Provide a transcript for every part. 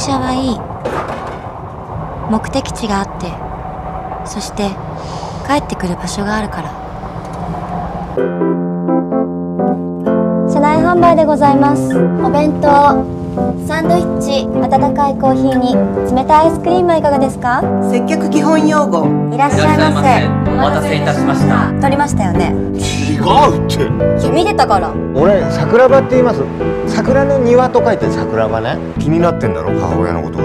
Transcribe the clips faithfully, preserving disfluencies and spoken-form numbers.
車はいい。目的地があって、そして帰ってくる場所があるから。車内販売でございます。お弁当、サンドイッチ、温かいコーヒーに冷たいアイスクリームはいかがですか？接客基本用語。いらっしゃいませ。お待たせいたしました。取りましたよね。違うって君出たから。俺桜庭って言います。桜の庭と書いて桜庭ね。気になってんだろ母親のことは。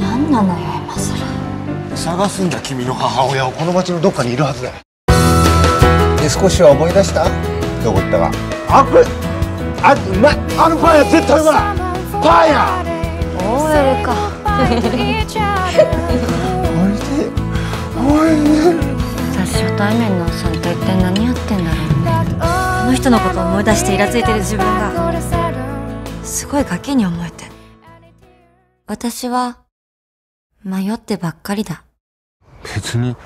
何なのよ今さら。探すんだ君の母親を。この町のどっかにいるはずだ。で少しは思い出した。どこ行ったか。あこれあうまい。あのパン屋絶対うまい。パン屋 オーエル か。おいしいおいしい。初対面のおっさんと一体何やってんだろうね。あの人のことを思い出してイラついてる自分がすごいガキに思えて。私は迷ってばっかりだ。別に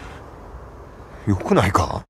よくないか？